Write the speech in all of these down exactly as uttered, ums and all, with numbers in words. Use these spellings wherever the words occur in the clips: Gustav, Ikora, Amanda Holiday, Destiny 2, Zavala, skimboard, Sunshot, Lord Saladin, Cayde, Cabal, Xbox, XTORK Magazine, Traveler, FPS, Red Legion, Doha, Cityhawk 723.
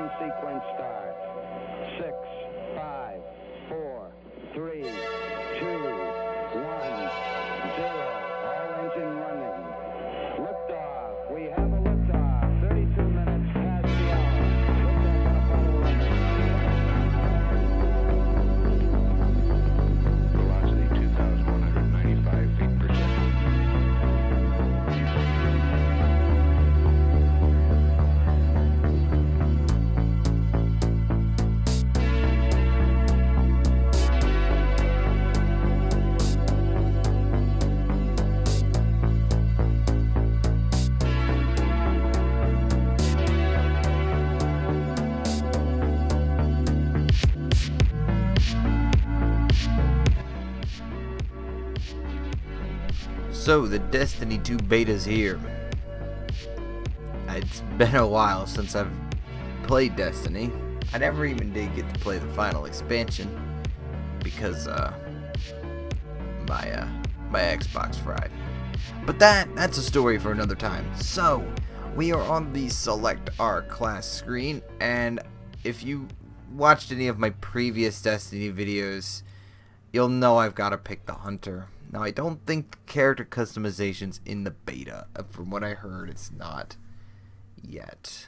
ignition sequence starts. Six, five, four, three, two, one, zero. All engine running. Liftoff. We have a liftoff. Thirty-two minutes past the hour. Velocity two thousand one hundred ninety-five feet per second. So the Destiny two beta's here. It's been a while since I've played Destiny. I never even did get to play the final expansion because uh, my uh, my Xbox fried. But that that's a story for another time. So we are on the Select Our Class screen, and if you watched any of my previous Destiny videos, you'll know I've got to pick the Hunter. Now, I don't think character customization's in the beta. From what I heard, it's not yet.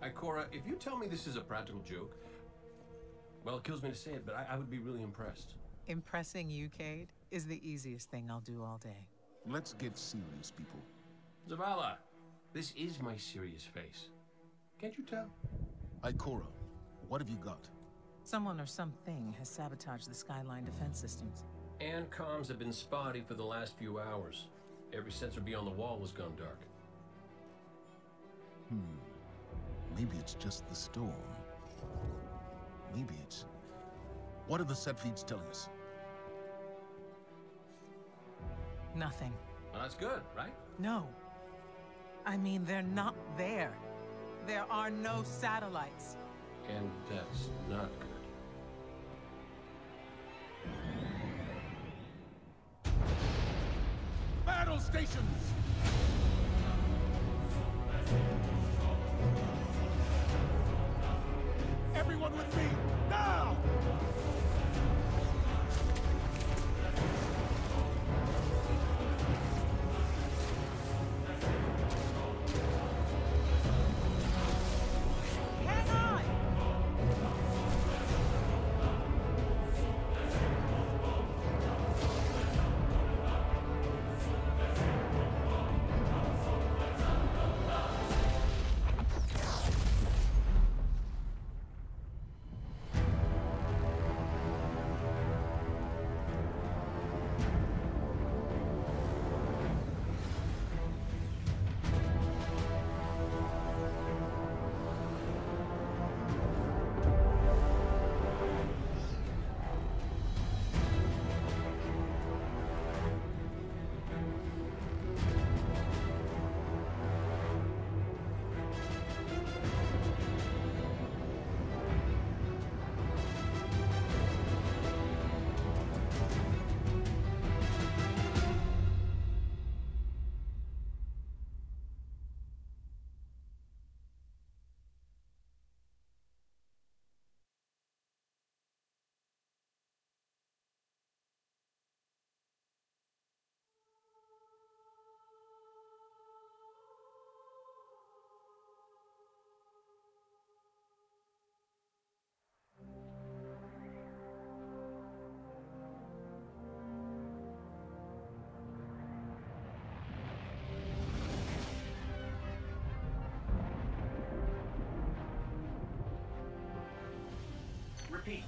Ikora, if you tell me this is a practical joke, well, it kills me to say it, but I, I would be really impressed. Impressing you, Cayde, is the easiest thing I'll do all day. Let's get serious, people. Zavala, this is my serious face. Can't you tell? Ikora, what have you got? Someone or something has sabotaged the Skyline defense systems. And comms have been spotty for the last few hours. Every sensor beyond the wall has gone dark. Hmm. Maybe it's just the storm. Maybe it's... What are the set feeds telling us? Nothing. Well, that's good, right? No. I mean, they're not there. There are no satellites. And that's not good. Battle stations! Everyone with me, now!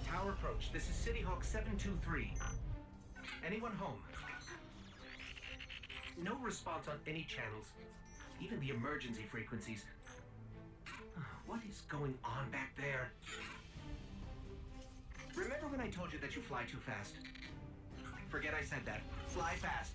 Tower approach. This is Cityhawk seven two three. Anyone home? No response on any channels, even the emergency frequencies. What is going on back there? Remember when I told you that you fly too fast? Forget I said that. Fly fast.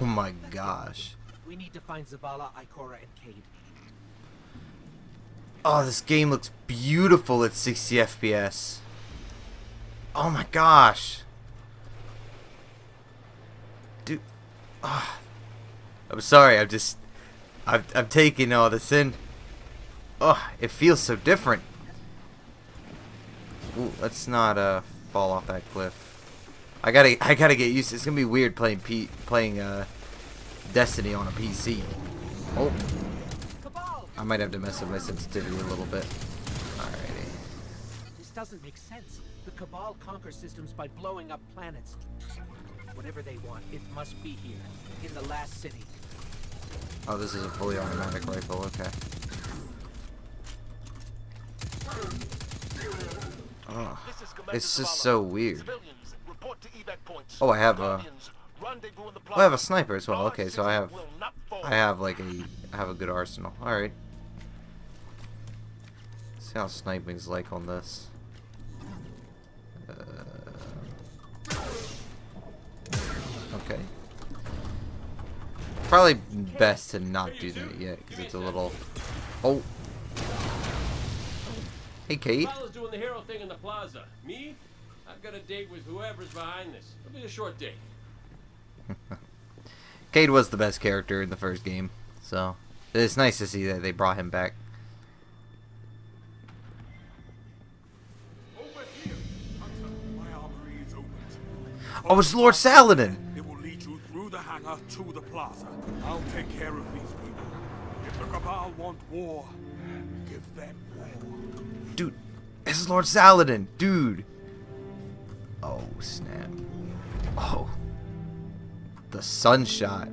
Oh my gosh. We need to find Zavala, Ikora, and Cayde. Oh, this game looks beautiful at sixty F P S. Oh my gosh. Dude. Oh. I'm sorry, I'm just... I'm, I'm taking all this in. Oh, it feels so different. Ooh, let's not uh, fall off that cliff. I gotta, I gotta get used to it. It's gonna be weird playing P playing uh, Destiny on a P C. Oh, I might have to mess up my sensitivity a little bit. Alrighty. This doesn't make sense. The Cabal conquer systems by blowing up planets. Whatever they want, it must be here in the last city. Oh, this is a fully automatic rifle. Okay. Oh, it's just so weird. Oh, I have a. Oh, I have a sniper as well. Okay, so I have, I have like a, I have a good arsenal. All right. Let's see how sniping's like on this. Uh, okay. Probably best to not do that yet because it's a little. Oh. Hey, Cayde. Vala's doing the hero thing in the plaza. Me? I've got a date with whoever's behind this. It'll be a short date. Cayde was the best character in the first game, so it's nice to see that they brought him back. Over here. My armory is open. Oh, it's Lord Saladin! It will lead you through the hangar to the plaza. I'll take care of these people. If the Cabal want war, give them war. Dude, this is Lord Saladin, dude. Oh snap! Oh, the Sunshot.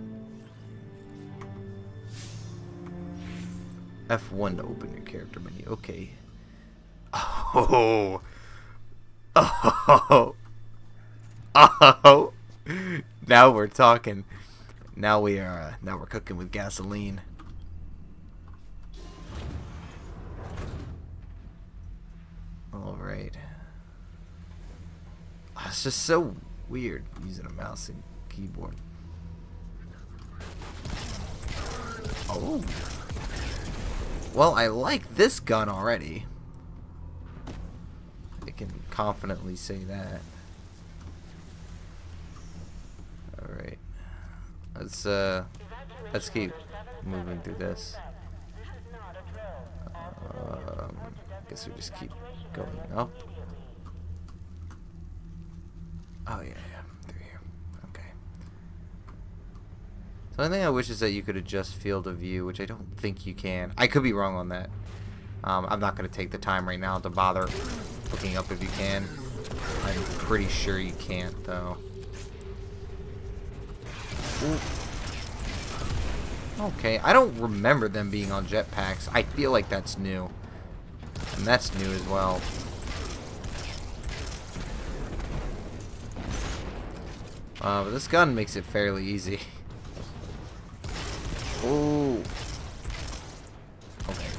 F one to open your character menu. Okay. Oh, oh, oh! Now we're talking. Now we are. Uh, now we're cooking with gasoline. All right. It's just so weird using a mouse and keyboard. Oh. Well, I like this gun already. I can confidently say that. Alright. Let's uh let's keep moving through this. Um I guess we just keep going up. Oh yeah, yeah, through here. Okay. So the only thing I wish is that you could adjust field of view, which I don't think you can. I could be wrong on that. Um, I'm not going to take the time right now to bother looking up if you can. I'm pretty sure you can't, though. Ooh. Okay, I don't remember them being on jetpacks. I feel like that's new. And that's new as well. Uh, but this gun makes it fairly easy. Ooh. Okay.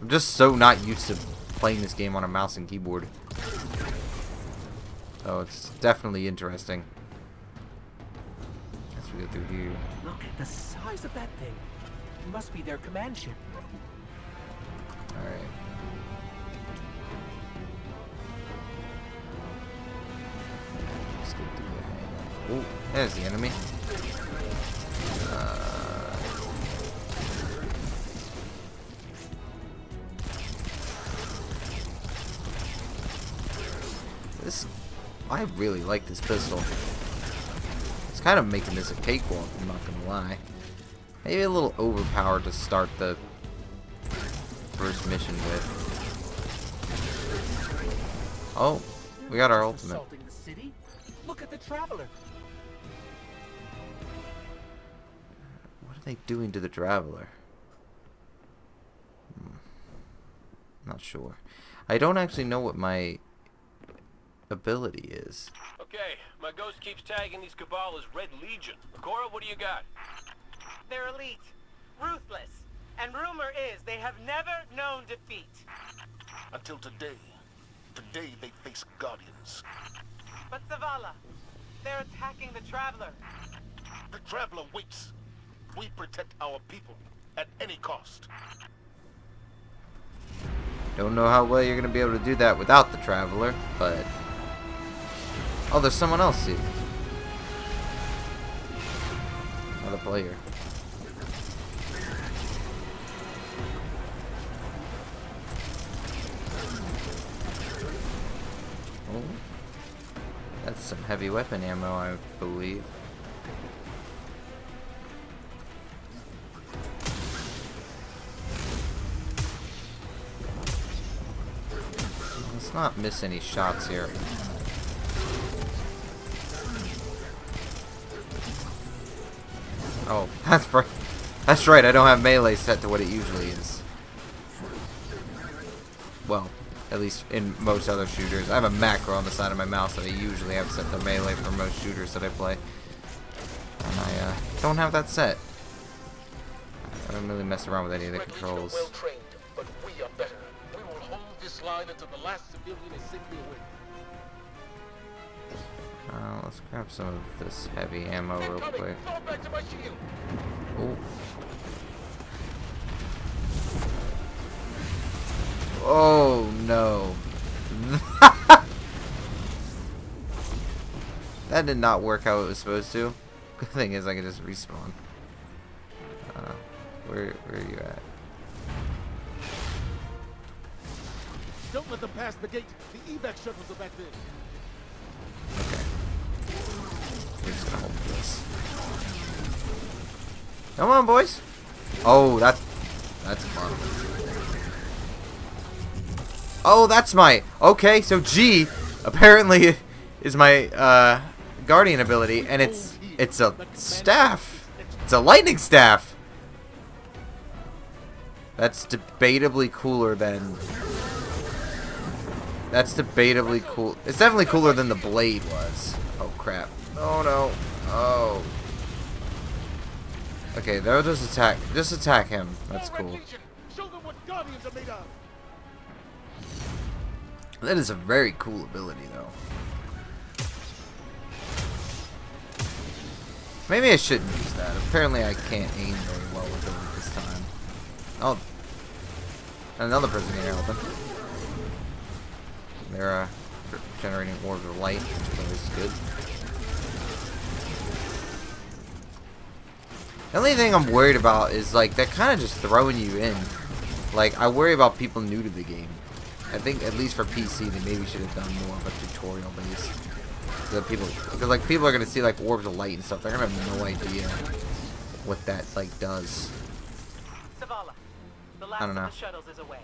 I'm just so not used to playing this game on a mouse and keyboard. Oh, it's definitely interesting. As we go through here. Look at the size of that thing. It must be their command ship. All right. Oh, there's the enemy. Uh, this, I really like this pistol. It's kind of making this a cakewalk, I'm not gonna lie. Maybe a little overpowered to start the first mission with. Oh, we got our ultimate. Look at the Traveler. What are they doing to the Traveler? Hmm. Not sure. I don't actually know what my ability is. Okay, my ghost keeps tagging these Cabal as Red Legion. Cora, what do you got? They're elite, ruthless, and rumor is they have never known defeat. Until today. Today they face Guardians. But Zavala, They're attacking the Traveler. The Traveler waits. We protect our people at any cost. Don't know how well you're going to be able to do that without the Traveler, but... Oh, there's someone else here. Another player. Oh. That's some heavy weapon ammo, I believe. Let's not miss any shots here. Oh, that's right. That's right, I don't have melee set to what it usually is. Well, at least in most other shooters. I have a macro on the side of my mouse that I usually have set to melee for most shooters that I play. And I uh, don't have that set. I don't really mess around with any of the controls. Uh, let's grab some of this heavy ammo real quick. Oh. Oh no. That did not work how it was supposed to. Good thing is I can just respawn. Uh, where where are you at? Don't let them pass the gate. The evac shuttles are back there. Okay. We're just gonna hold this. Come on, boys. Oh, that's that's fun. Oh, that's my okay. So G apparently is my uh, guardian ability, and it's it's a staff. It's a lightning staff. That's debatably cooler than. That's debatably cool. It's definitely cooler than the blade was. Oh crap. Oh no. Oh. Okay, they'll just attack. Just attack him. That's cool. That is a very cool ability though. Maybe I shouldn't use that. Apparently I can't aim very well with it this time. Oh. Another person here helping. They're uh, generating orbs of light, which is good. The only thing I'm worried about is like they're kind of just throwing you in. Like I worry about people new to the game. I think at least for P C they maybe should have done more of a tutorial based. So people, because like people are gonna see like orbs of light and stuff. They're gonna have no idea what that like does. Zavala, the last I don't know. Of the shuttles is away,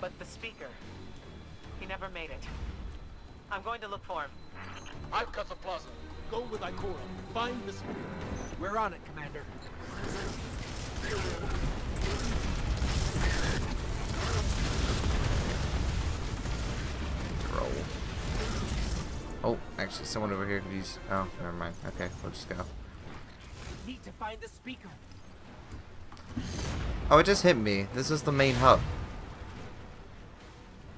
but the speaker. He never made it. I'm going to look for him. I've cut the plaza. Go with Ikora. Find the speaker. We're on it, Commander. Roll. Oh, actually, someone over here could use. Oh, never mind. Okay, we'll just go. We need to find the speaker. Oh, it just hit me. This is the main hub.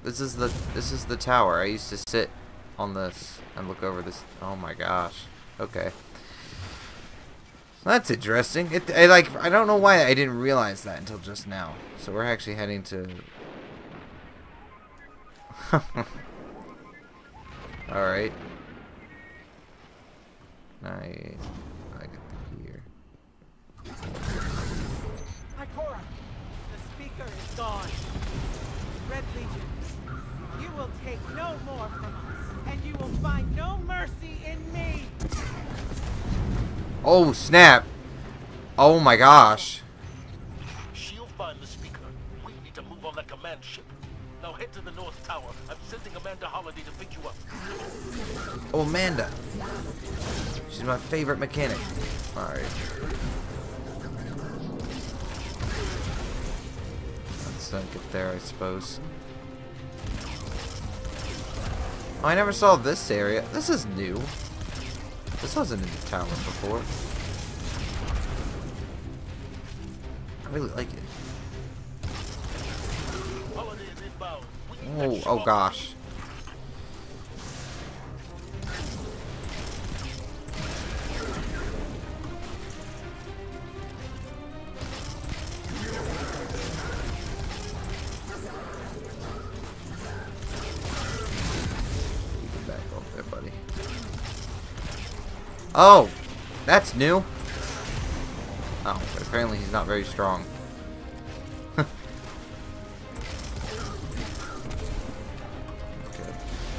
This is the this is the tower. I used to sit on this and look over this. Oh my gosh. Okay. That's interesting. It, it like I don't know why I didn't realize that until just now. So we're actually heading to. All right. Nice. I got here. Ikora, the speaker is gone. Red Legion. You will take no more from us, and you will find no mercy in me. Oh snap! Oh my gosh! She'll find the speaker. We need to move on that command ship. Now head to the north tower. I'm sending Amanda Holiday to pick you up. Oh Amanda! She's my favorite mechanic. All right. Let's uh, get there, I suppose. Oh, I never saw this area. This is new. This wasn't in the tower before. I really like it. Oh, oh gosh. Oh! That's new! Oh, but apparently he's not very strong. Okay.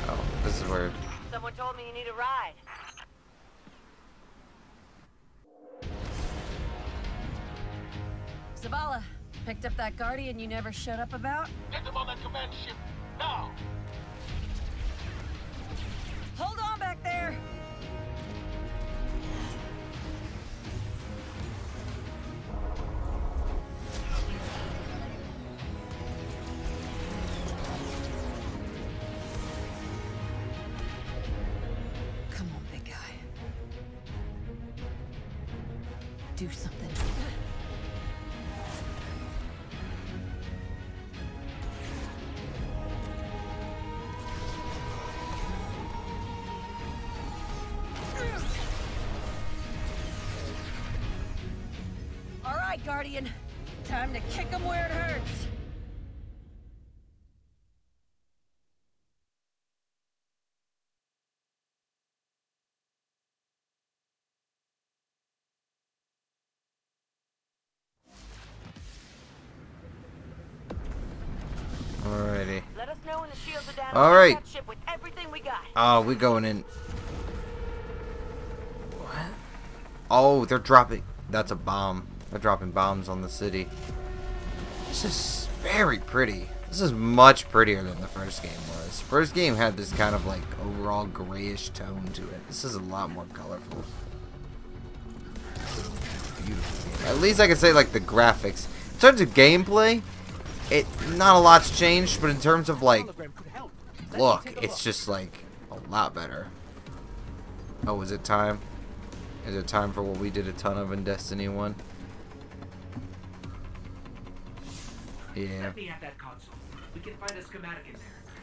Oh, this is weird. Someone told me you need a ride. Zavala, picked up that guardian you never showed up about? Get them on that command ship, now! Hold on back there! Come on, big guy. Do something. Guardian, time to kick him where it hurts. Alrighty. Let us know when the shields are down. All right. Ship with everything we got. Oh, we going in. What? Oh, they're dropping. That's a bomb. They're dropping bombs on the city. This is very pretty. This is much prettier than the first game was. First game had this kind of like overall grayish tone to it. This is a lot more colorful. Beautiful game. At least I can say like the graphics. In terms of gameplay, it not a lot's changed, but in terms of like look, it's just like a lot better. Oh, is it time? Is it time for what we did a ton of in Destiny one? Yeah.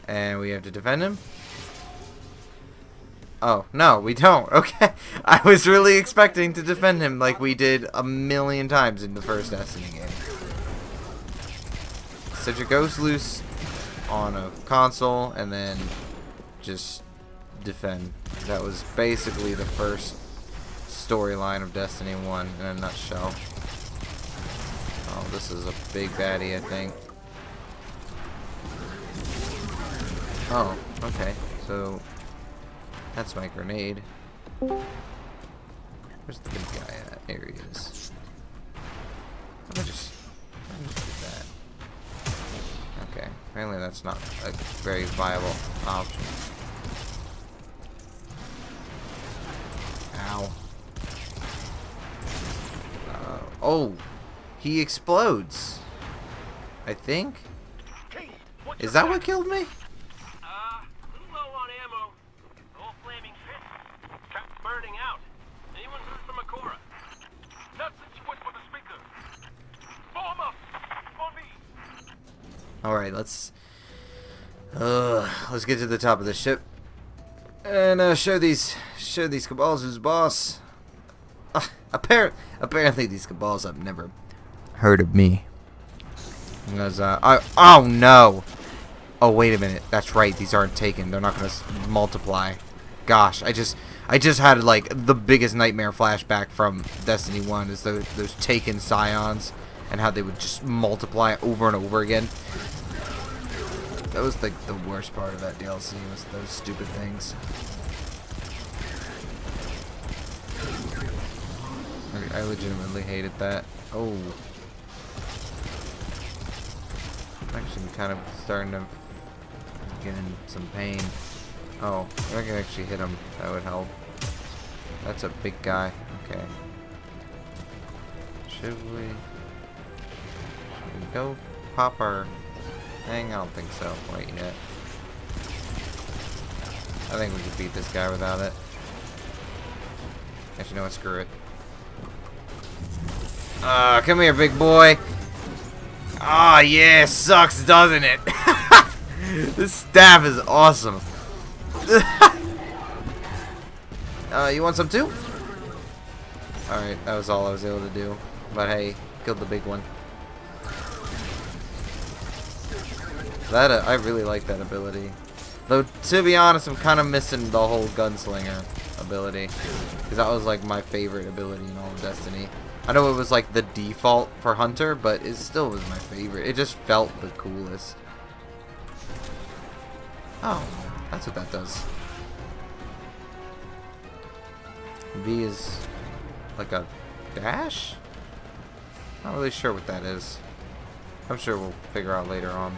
And we have to defend him? Oh, no, we don't. Okay. I was really expecting to defend him like we did a million times in the first Destiny game. So it goes loose on a console and then just defend. That was basically the first storyline of Destiny one in a nutshell. Oh, this is a big baddie, I think. Oh, okay. So, that's my grenade. Where's the big guy at? Here he is. I'm gonna just, I'm gonna do that. Okay, apparently that's not a very viable option. Ow. Uh, oh! He explodes. I think. Is that what killed me? Uh, little low on ammo. All flaming pit. Trap's burning out. Anyone heard from Ikora? Not since you went for the speaker. Form up on me. Alright, let's uh, let's get to the top of the ship. And uh, show these show these Cabals who's boss. Uh, apparently apparently these Cabals I've never heard of me. Because, uh, I, oh no! Oh wait a minute, that's right, these aren't taken, they're not gonna s multiply. Gosh, I just, I just had like the biggest nightmare flashback from Destiny one is those, those taken scions and how they would just multiply over and over again. That was like the worst part of that D L C was those stupid things. I legitimately hated that. Oh. Actually, kind of starting to get in some pain. Oh, if I could actually hit him, that would help. That's a big guy. Okay. Should we, should we go pop our thing? I don't think so. Wait yet. I think we could beat this guy without it. Actually, no, what, screw it. Ah, uh, come here, big boy. Ah, oh, yeah, sucks, doesn't it? This staff is awesome. uh, you want some too? Alright, that was all I was able to do. But hey, killed the big one. That, uh, I really like that ability. Though, to be honest, I'm kind of missing the whole gunslinger ability, because that was like my favorite ability in all of Destiny. I know it was like the default for Hunter, but it still was my favorite. It just felt the coolest. Oh, that's what that does. V is like a dash? Not really sure what that is. I'm sure we'll figure out later on.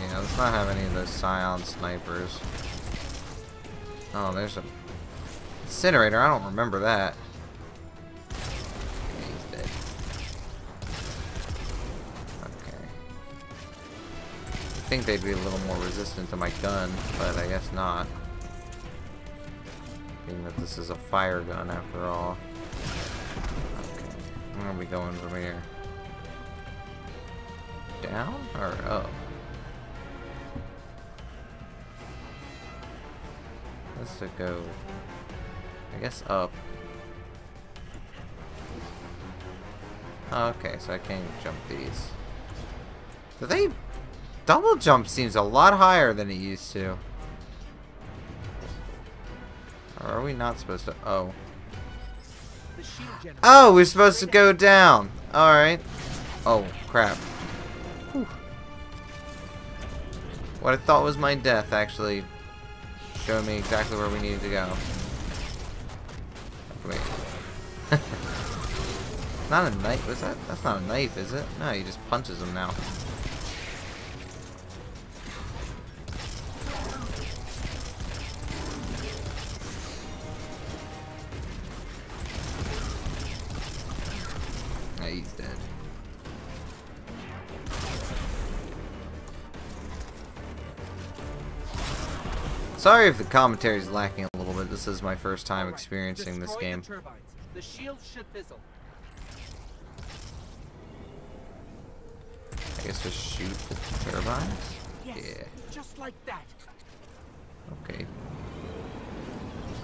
Yeah, let's not have any of those Scion snipers. Oh, there's a incinerator. I don't remember that. I think they'd be a little more resistant to my gun, but I guess not. Being that this is a fire gun after all. Okay, where are we going from here? Down or up? Let's go, I guess, up. Okay, so I can't even jump these. Do they... Double jump seems a lot higher than it used to. Or are we not supposed to? Oh. Oh, we're supposed to go down. Alright. Oh, crap. Whew. What I thought was my death actually showed me exactly where we needed to go. Wait. Not a knife, was that? That's not a knife, is it? No, he just punches him now. He's dead. Sorry if the commentary is lacking a little bit. This is my first time experiencing this game. The shield should fizzle. I guess just shoot the turbines? Yes, yeah. Just like that. Okay.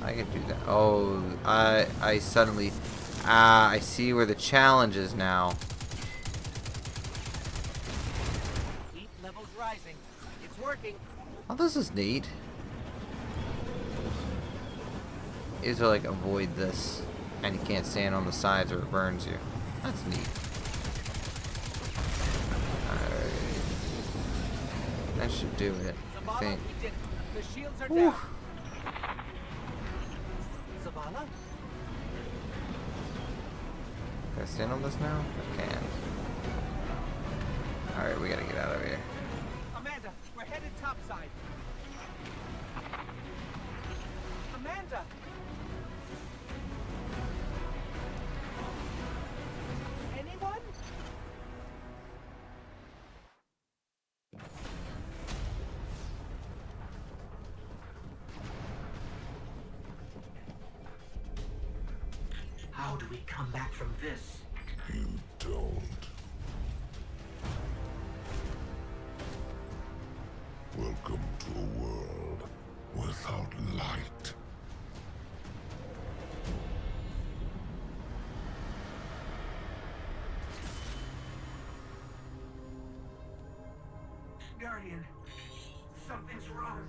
I can do that. Oh, I I suddenly... Ah, I see where the challenge is now. Heat levels rising. It's working. Oh, this is neat. You have to like avoid this, and you can't stand on the sides or it burns you. That's neat. Alright. That should do it, I think. The shields are down. Zavala? Can I stand on this now? I can. Alright, we gotta get out of here. Amanda, we're headed topside. Amanda! Anyone? How do we come back from this? You don't. Welcome to a world without light. Guardian, something's wrong.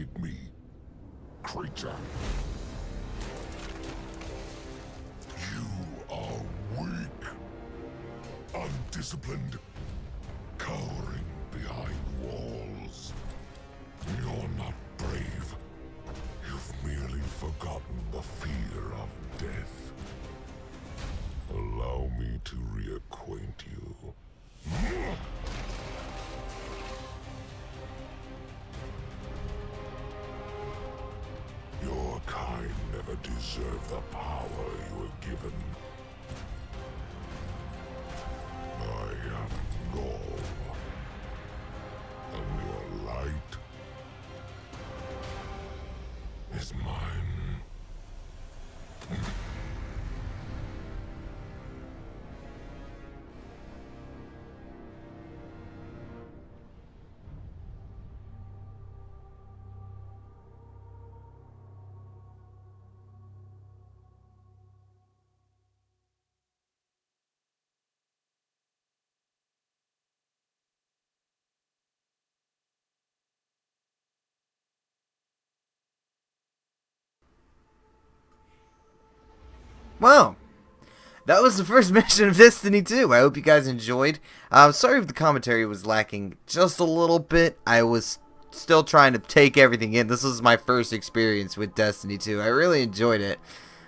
At me, creature. You are weak, undisciplined, cowering behind walls. You're not brave. You've merely forgotten the fear of death. Allow me to reacquaint you. Kind never deserve the power you were given. I am Gaul, and your light is mine. Well, that was the first mission of Destiny two. I hope you guys enjoyed. I'm uh, sorry if the commentary was lacking just a little bit. I was still trying to take everything in. This was my first experience with Destiny two. I really enjoyed it.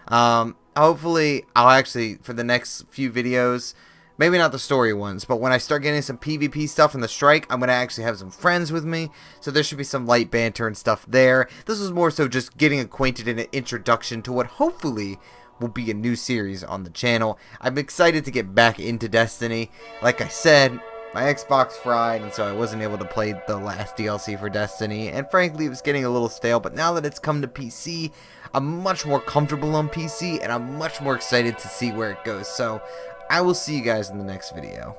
Um, hopefully, I'll actually, for the next few videos, maybe not the story ones, but when I start getting some PvP stuff in the strike, I'm going to actually have some friends with me, so there should be some light banter and stuff there. This was more so just getting acquainted and an introduction to what hopefully will be a new series on the channel. I'm excited to get back into Destiny. Like I said, my Xbox fried, and so I wasn't able to play the last D L C for Destiny, and frankly it was getting a little stale, but now that it's come to P C, I'm much more comfortable on P C, and I'm much more excited to see where it goes, so I will see you guys in the next video.